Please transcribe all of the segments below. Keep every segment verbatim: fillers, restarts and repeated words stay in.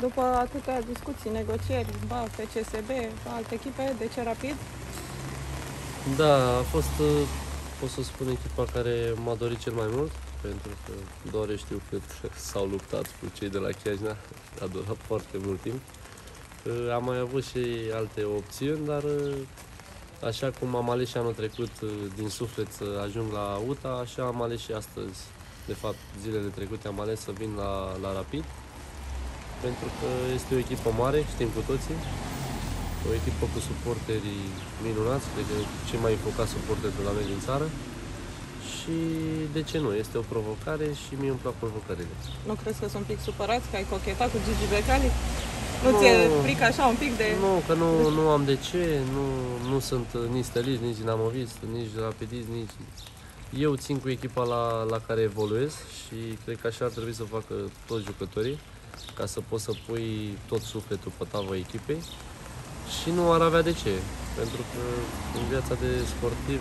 după atâtea discuții, negocieri, ba, F C S B, alte echipe, de ce Rapid? Da, a fost, pot să spun, echipa care m-a dorit cel mai mult, pentru că doar știu cât s-au luptat cu cei de la Chiajna, a durat foarte mult timp. Am mai avut și alte opțiuni, dar așa cum am ales și anul trecut din suflet să ajung la U T A, așa am ales și astăzi. De fapt, zilele trecute am ales să vin la, la Rapid, pentru că este o echipă mare, știm cu toții, o echipă cu suporteri minunați, cred că cei mai invocați suporteri de la noi din țară. Și de ce nu? Este o provocare și mie îmi plac provocările. Nu crezi că sunt un pic supărați că ai cochetat cu Gigi Becali? Nu, nu ți-e frică așa un pic de... Nu, că nu, nu am de ce, nu, nu sunt nici stelist, nici dinamovist, nici rapidist, nici... Eu țin cu echipa la, la care evoluez și cred că așa ar trebui să facă toți jucătorii, ca să poți să pui tot sufletul pe tavă echipei și nu ar avea de ce, pentru că în viața de sportiv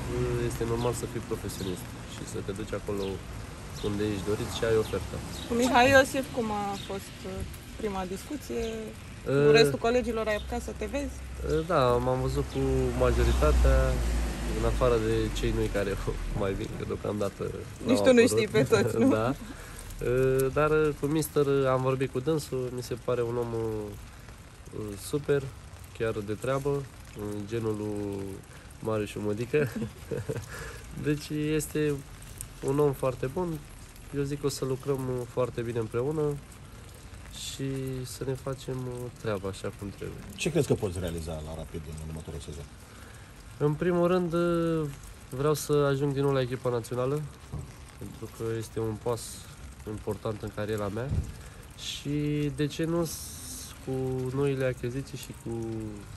este normal să fii profesionist și să te duci acolo unde ești dorit și ai oferta. Cu Mihai Iosif, cum a fost prima discuție? Cu restul colegilor ai apucat să te vezi? Da, m-am văzut cu majoritatea. În afară de cei noi care mai vin, că deocamdată nici tu nu știi pe toți, nu? Da. Dar cu mister am vorbit cu dânsul, mi se pare un om super, chiar de treabă, genul lui Marius Mădică. Deci este un om foarte bun, eu zic că o să lucrăm foarte bine împreună și să ne facem treaba așa cum trebuie. Ce crezi că poți realiza la Rapid în următorul sezon? În primul rând, vreau să ajung din nou la echipa națională, pentru că este un pas important în cariera mea și, de ce nu, cu noile achiziții și cu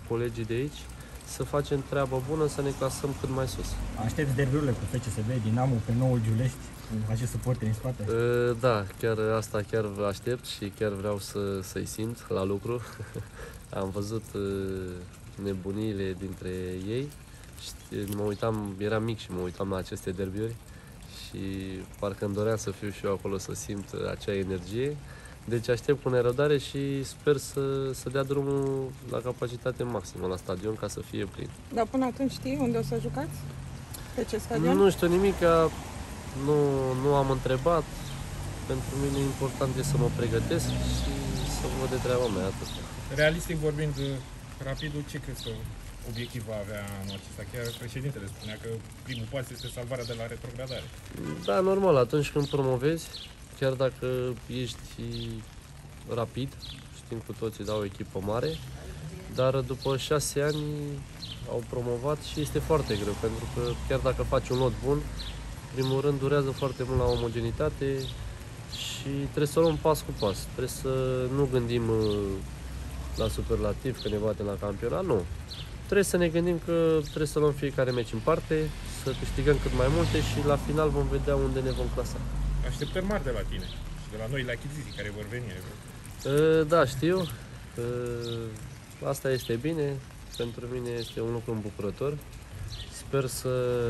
colegii de aici, să facem treabă bună, să ne clasăm cât mai sus. Aștepți derbiurile cu F C S B, Dinamo, pe noul Giulești, cu acest suport în spate? Da, chiar asta chiar aștept și chiar vreau să, să-i simt la lucru. Am văzut nebuniile dintre ei. Mă uitam, eram mic și mă uitam la aceste derbiuri și parcă îmi doream să fiu și eu acolo, să simt acea energie. Deci aștept cu nerăbdare și sper să, să dea drumul la capacitate maximă la stadion ca să fie plin. Dar până atunci știi unde o să jucați? Pe ce stadion? Nu, nu știu nimic, nu, nu am întrebat. Pentru mine important e să mă pregătesc și să văd de treaba mea atât. Realistic vorbind, Rapidul ce crezi că obiectiv va avea anul acesta? Chiar președintele spunea că primul pas este salvarea de la retrogradare. Da, normal, atunci când promovezi, chiar dacă ești Rapid, știm cu toții, da, o echipă mare, dar după șase ani au promovat și este foarte greu, pentru că chiar dacă faci un lot bun, primul rând durează foarte mult la omogenitate și trebuie să luăm pas cu pas, trebuie să nu gândim la superlativ, că ne batem la campionat, nu. Trebuie să ne gândim că trebuie să luăm fiecare meci în parte, să câștigăm cât mai multe și la final vom vedea unde ne vom clasa. Așteptări mari de la tine și de la noi, la achiziții care vor veni. Da, știu. Asta este bine. Pentru mine este un lucru îmbucurător. Sper să,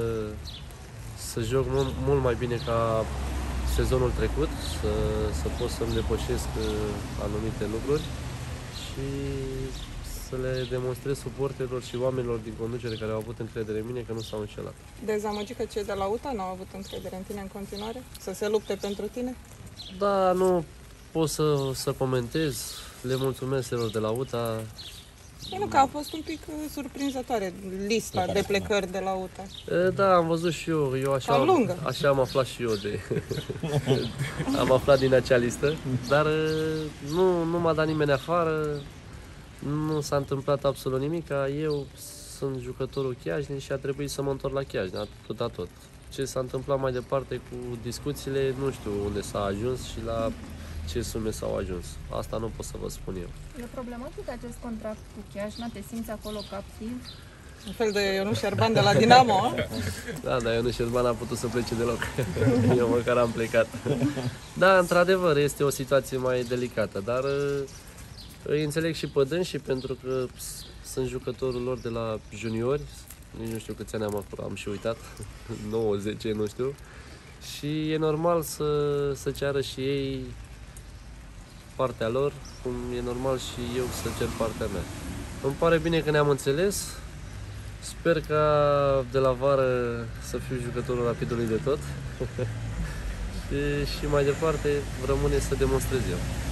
să joc mult, mult mai bine ca sezonul trecut, să, să pot să-mi depășesc anumite lucruri și să le demonstrez suporterilor și oamenilor din conducere care au avut încredere în mine că nu s-au înșelat. Dezamăgit că cei de la U T A n-au avut încredere în tine în continuare? Să se lupte pentru tine? Da, nu pot să, să comentez. Le mulțumesc celor de la U T A. E, nu, că a fost un pic surprinzătoare lista de plecări de la U T A. E, da, am văzut și eu. eu așa, am, așa am aflat și eu de... am aflat din acea listă, dar nu, nu m-a dat nimeni afară. Nu s-a întâmplat absolut nimic. Eu sunt jucătorul Chiajnei și a trebuit să mă întorc la Chiajna, tot la tot. Ce s-a întâmplat mai departe cu discuțiile, nu știu unde s-a ajuns și la ce sume s-au ajuns. Asta nu pot să vă spun eu. E problematic acest contract cu Chiajna? Te simți acolo captiv? Un fel de Ionu Șerban de la Dinamo. Da, dar Ionu Șerban n-a putut să plece deloc. Eu măcar am plecat. Da, într-adevăr, este o situație mai delicată, dar îi înțeleg și pe dânsi și pentru că sunt jucătorul lor de la juniori, nici nu știu câți ani am, am și uitat, nouă, zece, nu știu, și e normal să, să ceară și ei partea lor, cum e normal și eu să cer partea mea. Îmi pare bine că ne-am înțeles. Sper ca de la vară să fiu jucătorul Rapidului de tot. Și mai departe rămâne să demonstrez eu.